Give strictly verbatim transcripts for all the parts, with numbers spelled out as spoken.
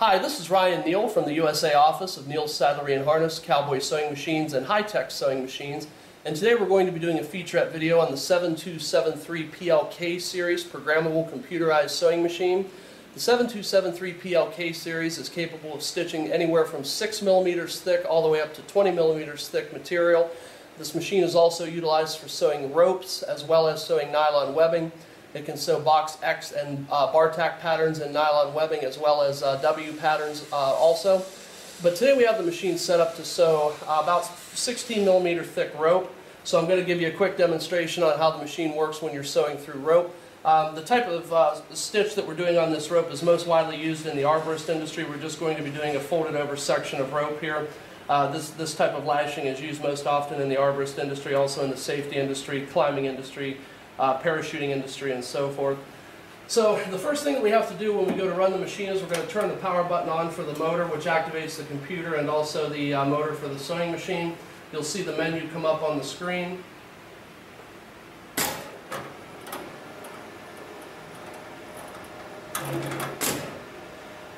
Hi, this is Ryan Neal from the U S A office of Neal's Saddlery and Harness Cowboy Sewing Machines and High Tech Sewing Machines, and today we're going to be doing a featurette video on the seven two seven three P L K series programmable computerized sewing machine. The seven two seven three P L K series is capable of stitching anywhere from six millimeters thick all the way up to twenty millimeters thick material. This machine is also utilized for sewing ropes as well as sewing nylon webbing. It can sew box X and uh, bar tack patterns and nylon webbing as well as uh, W patterns uh, also. But today we have the machine set up to sew uh, about sixteen millimeter thick rope. So I'm going to give you a quick demonstration on how the machine works when you're sewing through rope. Um, the type of uh, stitch that we're doing on this rope is most widely used in the arborist industry. We're just going to be doing a folded over section of rope here. Uh, this, this type of lashing is used most often in the arborist industry, also in the safety industry, climbing industry, Uh, parachuting industry, and so forth. So the first thing that we have to do when we go to run the machine is we're going to turn the power button on for the motor, which activates the computer and also the uh, motor for the sewing machine. You'll see the menu come up on the screen.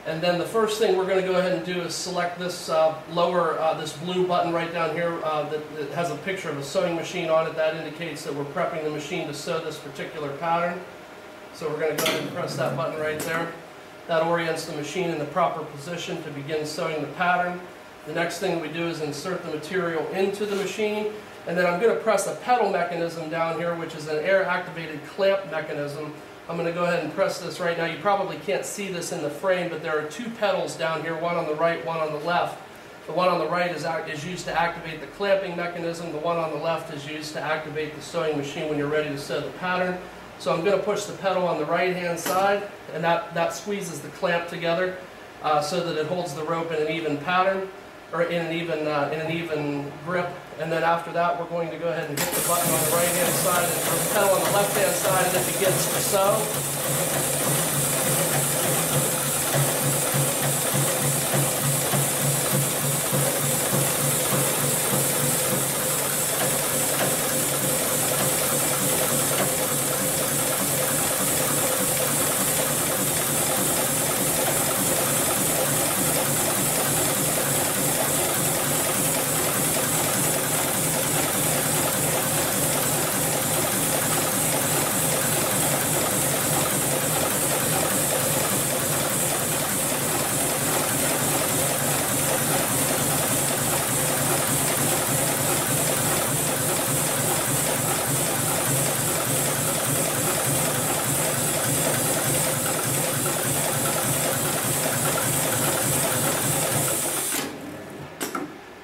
And then the first thing we're going to go ahead and do is select this uh, lower, uh, this blue button right down here uh, that, that has a picture of a sewing machine on it. That indicates that we're prepping the machine to sew this particular pattern. So we're going to go ahead and press that button right there. That orients the machine in the proper position to begin sewing the pattern. The next thing we do is insert the material into the machine. And then I'm going to press a pedal mechanism down here, which is an air-activated clamp mechanism. I'm going to go ahead and press this right now. You probably can't see this in the frame, but there are two pedals down here, one on the right, one on the left. The one on the right is, is used to activate the clamping mechanism. The one on the left is used to activate the sewing machine when you're ready to sew the pattern. So I'm going to push the pedal on the right-hand side, and that, that squeezes the clamp together uh, so that it holds the rope in an even pattern, or in an even, uh, in an even grip. And then after that, we're going to go ahead and hit the button on the right-hand side and the pedal on the left-hand side, and it begins to sew.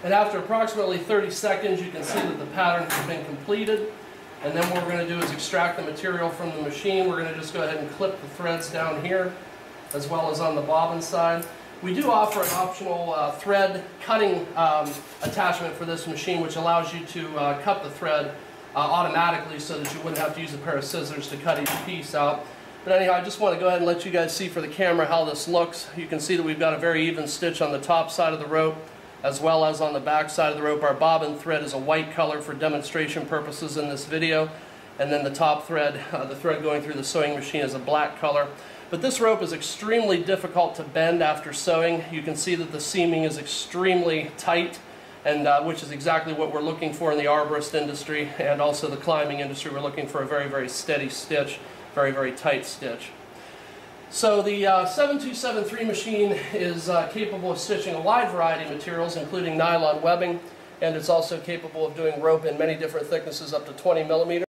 And after approximately thirty seconds, you can see that the pattern has been completed. And then what we're going to do is extract the material from the machine. We're going to just go ahead and clip the threads down here, as well as on the bobbin side. We do offer an optional uh, thread cutting um, attachment for this machine, which allows you to uh, cut the thread uh, automatically so that you wouldn't have to use a pair of scissors to cut each piece out. But anyhow, I just want to go ahead and let you guys see for the camera how this looks. You can see that we've got a very even stitch on the top side of the rope, as well as on the back side of the rope. Our bobbin thread is a white color for demonstration purposes in this video. And then the top thread, uh, the thread going through the sewing machine, is a black color. But this rope is extremely difficult to bend after sewing. You can see that the seaming is extremely tight, and uh, which is exactly what we're looking for in the arborist industry and also the climbing industry. We're looking for a very, very steady stitch, very, very tight stitch. So the uh, seven two seven three machine is uh, capable of stitching a wide variety of materials, including nylon webbing, and it's also capable of doing rope in many different thicknesses up to twenty millimeters.